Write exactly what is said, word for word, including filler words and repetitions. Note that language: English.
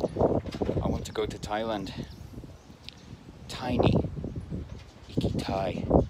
I want to go to Thailand. Tiny Ikitai.